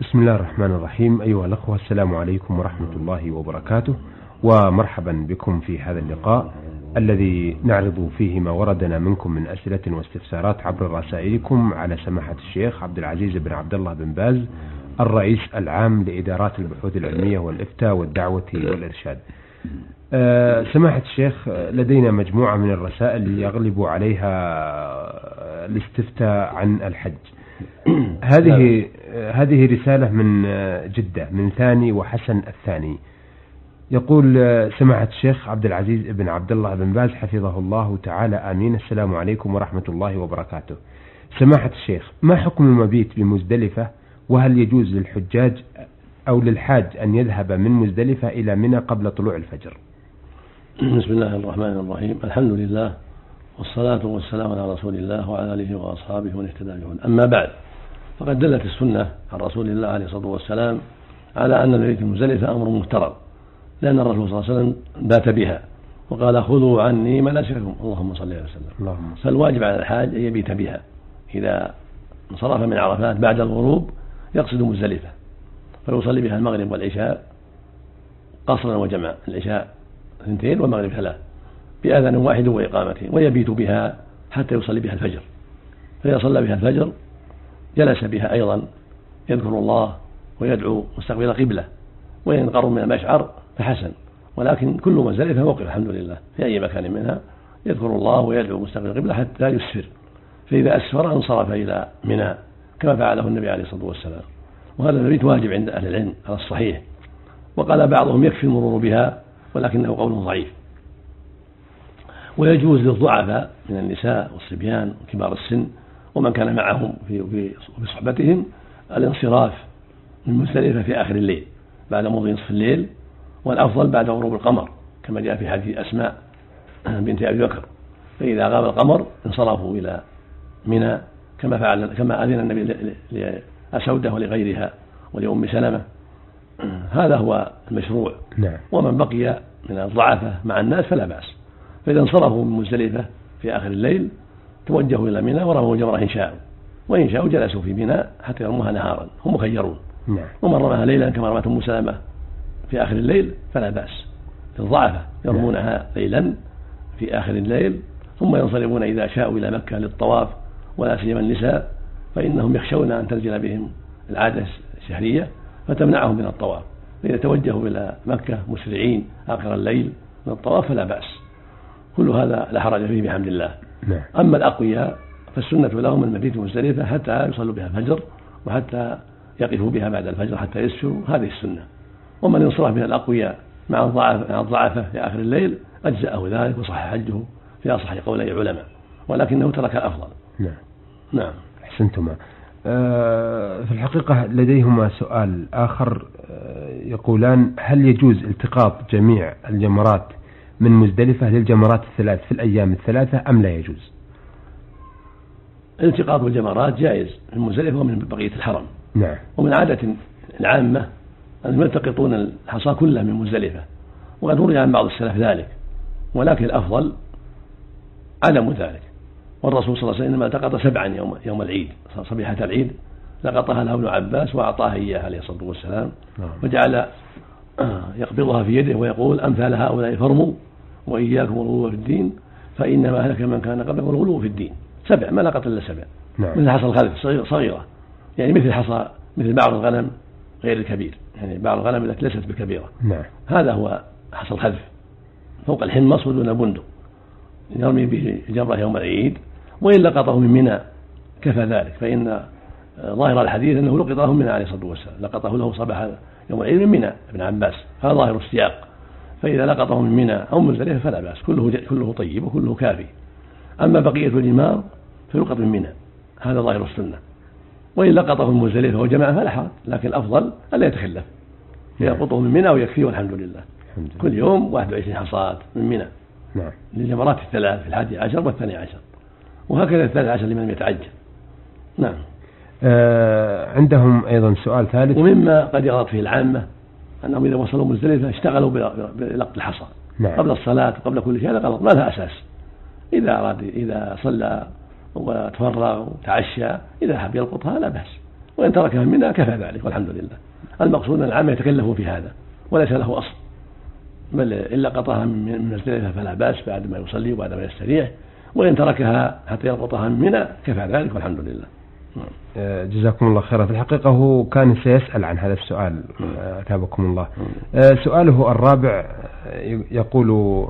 بسم الله الرحمن الرحيم. أيها الأخوة، السلام عليكم ورحمة الله وبركاته، ومرحبا بكم في هذا اللقاء الذي نعرض فيه ما وردنا منكم من أسئلة واستفسارات عبر رسائلكم على سماحة الشيخ عبد العزيز بن عبد الله بن باز، الرئيس العام لإدارات البحوث العلمية والإفتاء والدعوة والإرشاد. سماحة الشيخ، لدينا مجموعة من الرسائل يغلب عليها الاستفتاء عن الحج. هذه رسالة من جدة، من ثاني وحسن الثاني. يقول سماحة الشيخ عبد العزيز بن عبد الله بن باز حفظه الله تعالى آمين: السلام عليكم ورحمة الله وبركاته. سماحة الشيخ، ما حكم المبيت بمزدلفة؟ وهل يجوز للحجاج أو للحاج أن يذهب من مزدلفة إلى منى قبل طلوع الفجر؟ بسم الله الرحمن الرحيم، الحمد لله والصلاة والسلام على رسول الله وعلى آله وأصحابه ومن اهتدى بهداه. أما بعد، فقد دلت السنة عن رسول الله عليه الصلاة والسلام على أن المبيت بمزدلفة أمر مفترض، لأن الرسول صلى الله عليه وسلم بات بها وقال: خذوا عني مناسككم، اللهم صل عليه وسلم. فالواجب على الحاج أن يبيت بها إذا انصرف من عرفات بعد الغروب يقصد مزدلفة، فيصلي بها المغرب والعشاء قصرا وجمعا، العشاء 2 والمغرب 3 بأذان واحد وإقامته، ويبيت بها حتى يصلي بها الفجر. فإذا صلى بها الفجر جلس بها أيضا يذكر الله ويدعو مستقبل قبلة، وإن قرب من المشعر فحسن، ولكن كل مزدلفة موقف الحمد لله، في أي مكان منها يذكر الله ويدعو مستقبل قبلة حتى يسفر، فإذا أسفر انصرف إلى منى كما فعله النبي عليه الصلاة والسلام. وهذا المبيت واجب عند أهل العلم على الصحيح، وقال بعضهم يكفي المرور بها، ولكنه قول ضعيف. ويجوز للضعفاء من النساء والصبيان وكبار السن ومن كان معهم في صحبتهم الانصراف من مزدلفة في آخر الليل بعد مضي نصف الليل، والأفضل بعد غروب القمر كما جاء في حديث أسماء بنت أبي بكر، فإذا غاب القمر انصرفوا إلى منى كما فعل كما أذن النبي لأسودة ولغيرها ولأم سلمة. هذا هو المشروع. ومن بقي من الضعفة مع الناس فلا بأس، فإذا انصرفوا من مزدلفة في آخر الليل توجهوا إلى منى ورموا جمرة إن شاءوا، وإن شاءوا جلسوا في منى حتى يرموها نهارا، هم مخيرون. ومن رماها ليلا كما رمت أم سلمة في آخر الليل فلا بأس، الضعفة يرمونها ليلا في آخر الليل ثم ينصرفون إذا شاءوا إلى مكة للطواف، ولا سيما النساء فإنهم يخشون أن تنزل بهم العادة الشهرية فتمنعهم من الطواف، فإذا توجهوا إلى مكة مسرعين آخر الليل من الطواف فلا بأس. كل هذا لا حرج فيه بحمد الله. أما الأقوياء فالسنة لهم المبيت بمزدلفة حتى يصلوا بها الفجر وحتى يقفوا بها بعد الفجر حتى يسفروا، هذه السنة. ومن ينصرف من الأقوياء مع الضعفة في آخر الليل أجزأه ذلك وصح حجه في أصح قولي العلماء، ولكنه ترك الأفضل. نعم. أحسنتما. في الحقيقة لديهما سؤال آخر، يقولان: هل يجوز التقاط جميع الجمرات من مزدلفة للجمرات الثلاث في الأيام الثلاثة أم لا يجوز؟ التقاط الجمرات جائز من مزدلفة ومن بقية الحرم. ومن عادة العامة أنهم يلتقطون الحصى كلها من مزدلفة، وقد روي عن بعض السلف ذلك، ولكن الأفضل عدم ذلك. والرسول صلى الله عليه وسلم إنما التقط 7 يوم العيد، صبيحة العيد لقطها له ابن عباس وأعطاها إياه عليه الصلاة والسلام، وجعل يقبضها في يده ويقول: أمثال هؤلاء فرموا وإياكم الغلو في الدين فإنما أهلك من كان قبلكم الغلو في الدين. 7 ما لقط إلا 7. مثل حصى الخلف صغيرة، يعني مثل حصى مثل بعض الغنم غير الكبير، يعني بعض الغنم التي ليست بكبيرة. هذا هو حصى الخلف فوق الحنمص ودون بندق، يرمي به جمرة يوم العيد. وإن لقطه من منى كفى ذلك، فإن ظاهر الحديث أنه لقطه من منى عليه الصلاة والسلام، لقطه له صباح يوم العيد من منى ابن عباس، هذا ظاهر السياق. فإذا لقطه من منى أو مزدلفة فلا بأس، كله طيب وكله كافي. أما بقية الجمار فيلقط من منى، هذا ظاهر السنة. وإن لقطه من مزدلفة وجماعة فلا حرج، لكن الأفضل ألا يتخلف، يلقطه من منى ويكفيه والحمد لله. كل يوم 21 حصاة من منى للجمرات الثلاث في 11 و12، وهكذا 13 لمن يتعجل. عندهم أيضا سؤال ثالث: ومما قد يغلط فيه العامة أنهم إذا وصلوا مزدلفة اشتغلوا بلقط الحصى قبل الصلاة وقبل كل شيء، هذا غلط ما لها أساس. إذا صلى وتفرغ وتعشى إذا حب يلقطها لا بأس، وإن تركها منا كفى ذلك والحمد لله. المقصود أن العامة يتكلفوا في هذا وليس له أصل، بل إلا قطعها من الثلاثة فلا بأس بعد ما يصلي وبعد ما يستريح، وإن تركها حتى يلقطها منا كفى ذلك والحمد لله. جزاكم الله خيرا. في الحقيقة هو كان سيسأل عن هذا السؤال، أتابكم الله. سؤاله الرابع يقول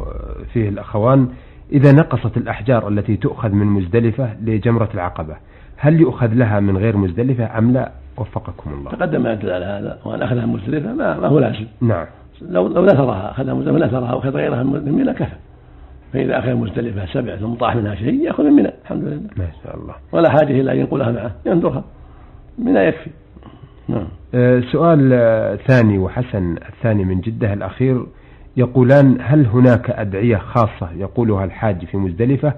فيه الأخوان: إذا نقصت الأحجار التي تؤخذ من مزدلفة لجمرة العقبة هل يؤخذ لها من غير مزدلفة أم لا؟ وفقكم الله. تقدم أنت على هذا، وأن أخذها مزدلفة ما هو لازم. نعم. لو نثرها أخذها مزدلفة، نثرها وأخذ غيرها من منى كفى. فإذا أخذ مزدلفة 7 ثم طاح منها شيء يأخذ من منى، الحمد لله. ما شاء الله. ولا حاجة إلى أن ينقلها معه، ينظرها منى يكفي. نعم. سؤال ثاني وحسن الثاني من جدة الأخير يقولان: هل هناك أدعية خاصة يقولها الحاج في مزدلفة؟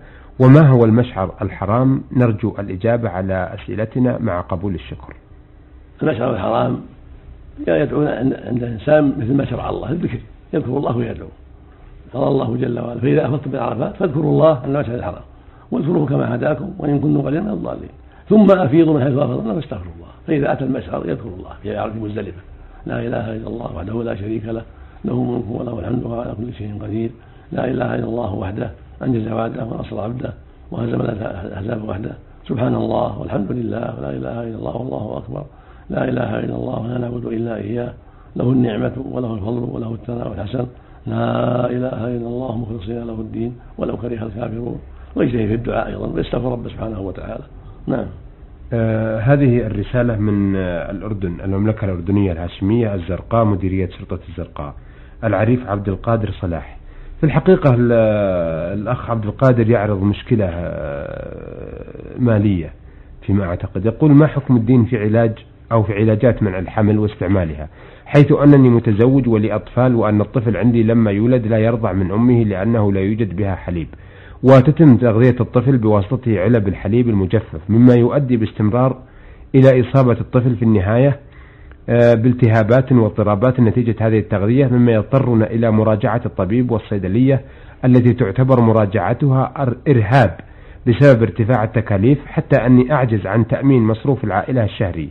وما هو المشعر الحرام؟ نرجو الإجابة على أسئلتنا مع قبول الشكر. المشعر الحرام يدعون عند الإنسان مثل ما شرع الله الذكر، يذكر الله ويدعو. قال الله جل وعلا: فإذا أفضتم من عرفات فاذكروا الله عند المشعر الحرام واذكروه كما هداكم وإن كنتم قليلا من الضالين ثم أفيضوا من حيث أفضنا فاستغفروا الله. فإذا أتى المشعر يذكر الله في عرف مزدلفة: لا إله إلا الله وحده لا شريك له، له الملك وله الحمد وهو على كل شيء قدير، لا إله إلا الله وحده أنجز وعده ونصر عبده وهزم الأحزاب وحده، سبحان الله والحمد لله ولا إله إلا الله والله أكبر، لا إله إلا الله ولا نعبد إلا إياه، له النعمة وله الفضل وله الثناء والحسن، لا إله إلا الله مخلصين له الدين ولو كره الكافرون. ويجتهد في الدعاء أيضا ويستغفر رب سبحانه وتعالى. نعم. هذه الرسالة من الأردن، المملكة الأردنية الهاشمية، الزرقاء، مديرية شرطة الزرقاء، العريف عبد القادر صلاح. في الحقيقة الأخ عبد القادر يعرض مشكلة مالية فيما أعتقد. يقول: ما حكم الدين في علاج أو في علاجات منع الحمل واستعمالها، حيث أنني متزوج ولي أطفال، وأن الطفل عندي لما يولد لا يرضع من أمه لأنه لا يوجد بها حليب، وتتم تغذية الطفل بواسطة علب الحليب المجفف، مما يؤدي باستمرار إلى إصابة الطفل في النهاية بالتهابات واضطرابات نتيجة هذه التغذية، مما يضطرنا إلى مراجعة الطبيب والصيدلية التي تعتبر مراجعتها إرهاب بسبب ارتفاع التكاليف، حتى أني أعجز عن تأمين مصروف العائلة الشهري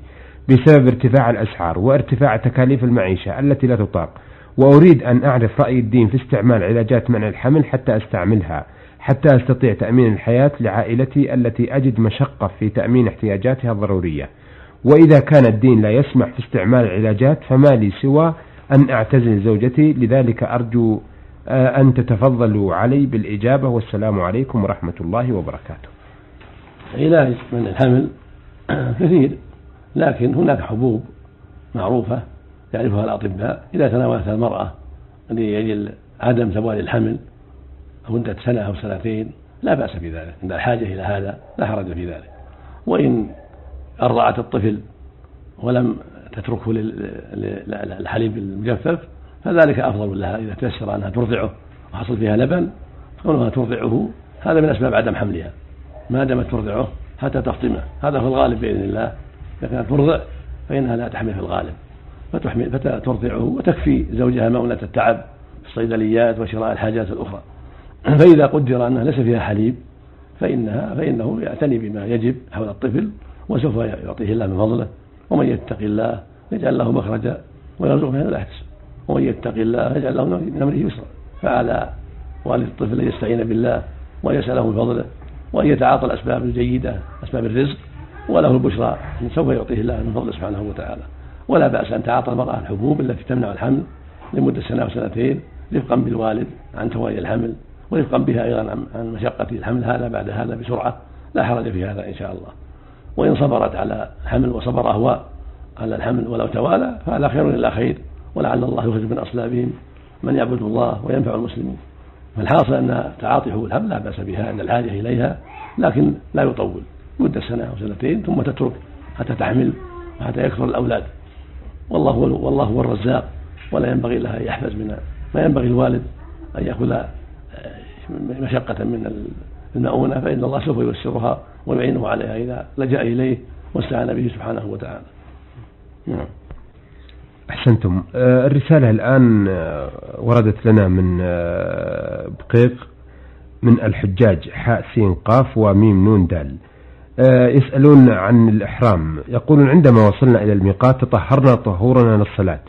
بسبب ارتفاع الأسعار وارتفاع تكاليف المعيشة التي لا تطاق، وأريد أن أعرف رأي الدين في استعمال علاجات منع الحمل حتى أستعملها، حتى أستطيع تأمين الحياة لعائلتي التي أجد مشقة في تأمين احتياجاتها الضرورية. وإذا كان الدين لا يسمح في استعمال العلاجات فما لي سوى أن أعتزل زوجتي، لذلك أرجو أن تتفضلوا علي بالإجابة، والسلام عليكم ورحمة الله وبركاته. علاج من الحمل كثير، لكن هناك حبوب معروفة يعرفها الأطباء إذا تناولتها المرأة لأجل عدم زوال الحمل أو مدة سنة أو سنتين لا بأس بذلك، عند الحاجة إلى هذا لا حرج في ذلك. وإن أرضعت الطفل ولم تتركه للحليب المجفف فذلك أفضل لها إذا تيسر أنها ترضعه وحصل فيها لبن، كونها ترضعه هذا من أسباب عدم حملها، ما دامت ترضعه حتى تفطمه، هذا في الغالب بإذن الله. إذا كانت ترضع فإنها لا تحمل في الغالب، فترضعه وتكفي زوجها مؤونة التعب في الصيدليات وشراء الحاجات الأخرى. فإذا قدر أنها ليس فيها حليب فإنه يعتني بما يجب حول الطفل، وسوف يعطيه الله من فضله، ومن يتق الله يجعل له مخرجا ويرزقه من الأحسن، ومن يتق الله يجعل له من أمره يسرا. فعلى والد الطفل أن يستعين بالله ويسأله من فضله، وأن يتعاطى الأسباب الجيدة، أسباب الرزق، وله البشرى أن سوف يعطيه الله من فضله سبحانه وتعالى. ولا بأس أن تعاطى المرأة الحبوب التي تمنع الحمل لمدة سنة أو سنتين رفقا بالوالد عن توالي الحمل، ورفقا بها أيضا عن مشقة الحمل هذا بعد هذا بسرعة، لا حرج في هذا إن شاء الله. وإن صبرت على حمل وصبر هو على الحمل ولو توالى فعلى خير إلا خير، ولعل الله يخرج من أصلابهم من يعبد الله وينفع المسلمين. فالحاصل أن تعاطي حبوب الحمل لا بأس بها عند الحاجة إليها، لكن لا يطول مدة سنة أو سنتين ثم تترك حتى تحمل وحتى يكثر الأولاد، والله هو الرزاق. ولا ينبغي لها أن يحفز منها، ما ينبغي الوالد أن يأخذ مشقة من المؤونة، فإن الله سوف ييسرها ويعينه عليها إذا لجأ إليه واستعان به سبحانه وتعالى. أحسنتم. الرسالة الآن وردت لنا من بقيق من الحجاج، حاء سين قاف وميم نون دال. يسألون عن الإحرام، يقولون عندما وصلنا إلى الميقات تطهرنا طهورنا للصلاة،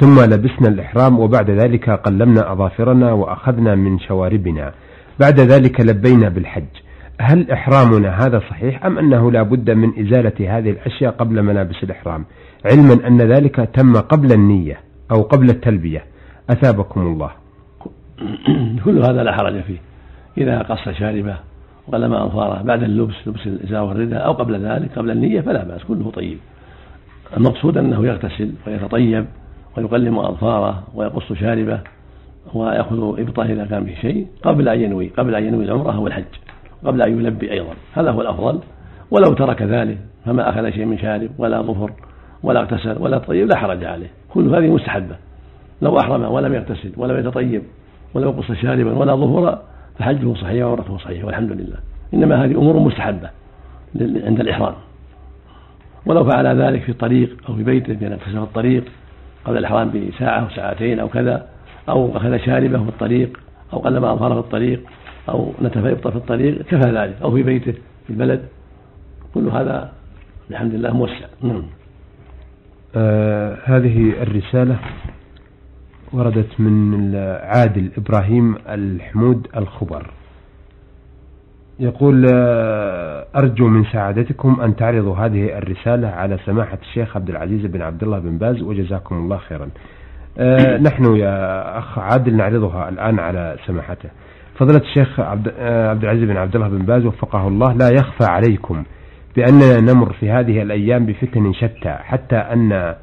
ثم لبسنا الإحرام، وبعد ذلك قلمنا أظافرنا وأخذنا من شواربنا، بعد ذلك لبينا بالحج. هل إحرامنا هذا صحيح أم أنه لا بد من إزالة هذه الأشياء قبل ملابس الإحرام، علما أن ذلك تم قبل النية أو قبل التلبية؟ أثابكم الله. كل هذا لا حرج فيه إذا قص شاربه وقلم أظفاره بعد اللبس، لبس الإزار والرداء، أو قبل ذلك قبل النية، فلا بأس، كله طيب. المقصود أنه يغتسل ويتطيب ويقلم أظفاره ويقص شاربه ويأخذ إبطه إذا كان به شيء قبل أن ينوي العمرة أو الحج، قبل أن يلبي أيضا، هذا هو الأفضل. ولو ترك ذلك فما أخذ شيء من شارب ولا ظفر ولا اغتسل ولا طيب لا حرج عليه، كل هذه مستحبة. لو أحرم ولم يغتسل ولم يتطيب ولم يقص شاربا ولا ظهورا فحجه صحيح وعمرته صحيح والحمد لله. إنما هذه أمور مستحبة عند الإحرام. ولو فعل ذلك في الطريق أو في بيته بينفسه في الطريق قبل الإحرام بساعة أو ساعتين أو كذا، أو أخذ شاربه في الطريق أو قلم أظهره في الطريق أو نتف إبطه في الطريق كفى ذلك، أو في بيته في البلد، كل هذا الحمد لله موسع. هذه الرسالة وردت من عادل إبراهيم الحمود الخبر، يقول: أرجو من سعادتكم أن تعرضوا هذه الرسالة على سماحة الشيخ عبد العزيز بن عبد الله بن باز وجزاكم الله خيرا. نحن يا أخ عادل نعرضها الآن على سماحته. فضلت الشيخ عبد العزيز بن عبد الله بن باز وفقه الله، لا يخفى عليكم بأننا نمر في هذه الأيام بفتن شتى، حتى أن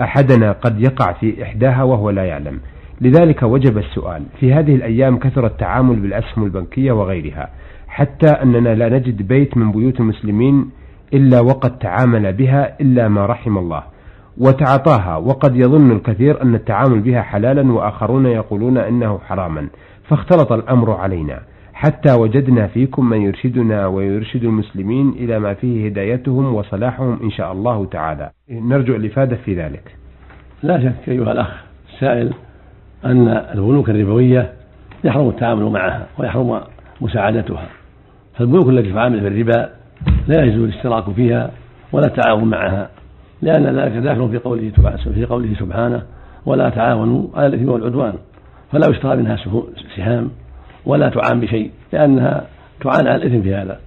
أحدنا قد يقع في إحداها وهو لا يعلم. لذلك وجب السؤال. في هذه الأيام كثر التعامل بالأسهم البنكية وغيرها، حتى أننا لا نجد بيت من بيوت المسلمين إلا وقد تعامل بها إلا ما رحم الله وتعاطاها، وقد يظن الكثير أن التعامل بها حلالا وآخرون يقولون أنه حراما، فاختلط الأمر علينا حتى وجدنا فيكم من يرشدنا ويرشد المسلمين إلى ما فيه هدايتهم وصلاحهم إن شاء الله تعالى. نرجو الإفادة في ذلك. لا شك أيها الأخ السائل أن البنوك الربوية يحرم التعامل معها ويحرم مساعدتها، فالبنوك التي تعامل في الربا لا يجوز الاشتراك فيها ولا التعاون معها، لأن ذلك داخل في قوله سبحانه: ولا تعاونوا على الإثم والعدوان. فلا يشترى منها سهام ولا تعان بشيء، لأنها تعان على الإثم في هذا.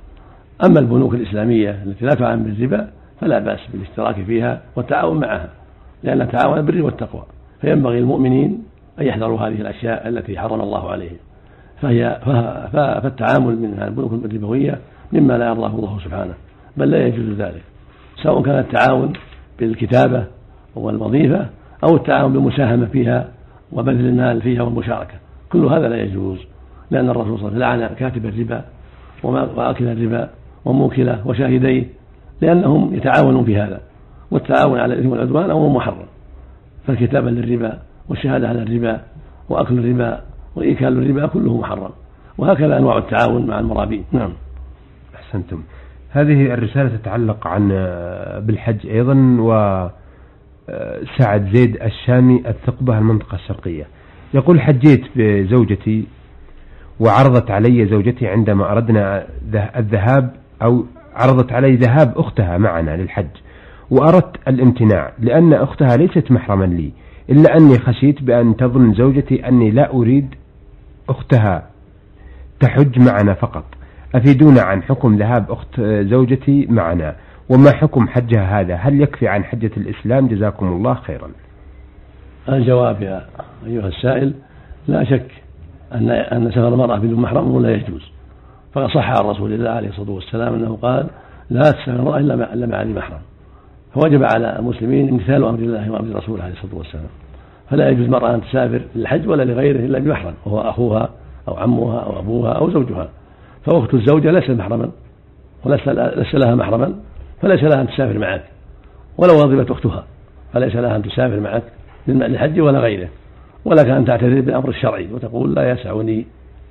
أما البنوك الإسلامية التي لا تعان بالربا فلا بأس بالاشتراك فيها والتعاون معها، لأنها تعاون بالبر والتقوى. فينبغي المؤمنين أن يحذروا هذه الأشياء التي حرم الله عليهم، فالتعامل من البنوك الربوية مما لا يرضاه الله سبحانه، بل لا يجوز ذلك، سواء كان التعاون بالكتابة والوظيفة أو التعاون بالمساهمة فيها وبذل المال فيها والمشاركة، كل هذا لا يجوز، لأن الرسول صلى الله عليه وسلم لعن كاتب الربا وآكل الربا وموكله وشاهديه، لأنهم يتعاونون في هذا. والتعاون على الإثم والعدوان أمر محرم، فالكتابة للربا والشهادة على الربا وأكل الربا وإيكال الربا كله محرم، وهكذا أنواع التعاون مع المرابين. نعم، أحسنتم. هذه الرسالة تتعلق عن بالحج أيضا، و سعد زيد الشامي الثقبة المنطقة الشرقية، يقول: حجيت بزوجتي وعرضت علي زوجتي عندما أردنا الذهاب، أو عرضت علي ذهاب أختها معنا للحج، وأردت الامتناع لأن أختها ليست محرما لي، إلا أني خشيت بأن تظن زوجتي أني لا أريد أختها تحج معنا فقط. أفيدونا عن حكم ذهاب أخت زوجتي معنا، وما حكم حجها هذا؟ هل يكفي عن حجة الإسلام؟ جزاكم الله خيرا. الجواب يا أيها السائل: لا شك أن سفر المرأة بدون محرم لا يجوز، فقد صح عن رسول الله عليه الصلاة والسلام أنه قال: لا تسافر المرأة إلا مع ذي محرم. فوجب على المسلمين امتثال أمر الله وأمر رسوله عليه الصلاة والسلام، فلا يجوز المرأة أن تسافر للحج ولا لغيره إلا بمحرم، وهو أخوها أو عمها أو أبوها أو زوجها. فأخت الزوجة ليس محرما وليس لها محرما، فليس لها أن تسافر معك، ولو غضبت أختها فليس لها أن تسافر معك للحج ولا غيره، ولا كان تعترض بالأمر الشرعي وتقول: لا يسعني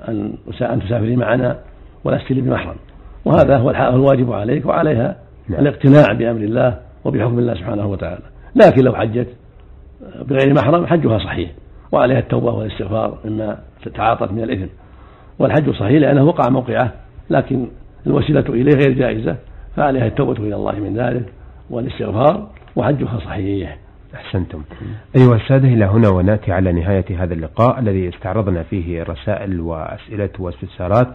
أن تسافري معنا ولست لي بمحرم. وهذا هو الواجب عليك وعليها، الاقتناع بأمر الله وبحكم الله سبحانه وتعالى. لكن لو حجت بغير محرم حجها صحيح، وعليها التوبة والاستغفار مما تعاطت من الإثم، والحج صحيح لأنه وقع موقعه، لكن الوسيلة إليه غير جائزة، فعليها التوبة إلى الله من ذلك والاستغفار وحجها صحيح. أحسنتم. أيها السادة، إلى هنا ونأتي على نهاية هذا اللقاء الذي استعرضنا فيه رسائل وأسئلة واستفسارات،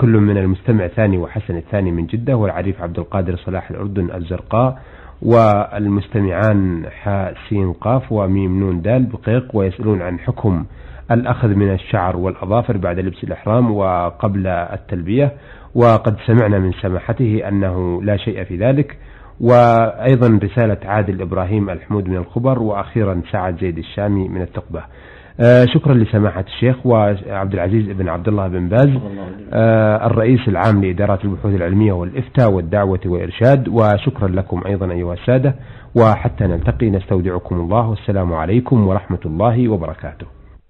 كل من المستمع ثاني وحسن الثاني من جدة، والعريف عبد القادر صلاح الأردن الزرقاء، والمستمعان حسين قاف وميم نون دال بقيق، ويسألون عن حكم الأخذ من الشعر والأظافر بعد لبس الإحرام وقبل التلبية، وقد سمعنا من سماحته أنه لا شيء في ذلك. وأيضا رسالة عادل إبراهيم الحمود من الخبر، وأخيرا سعد زيد الشامي من التقبة. شكرا لسماحة الشيخ وعبد العزيز بن عبد الله بن باز الرئيس العام لإدارات البحوث العلمية والإفتاء والدعوة والإرشاد، وشكرا لكم أيضا أيها السادة، وحتى نلتقي نستودعكم الله، والسلام عليكم ورحمة الله وبركاته.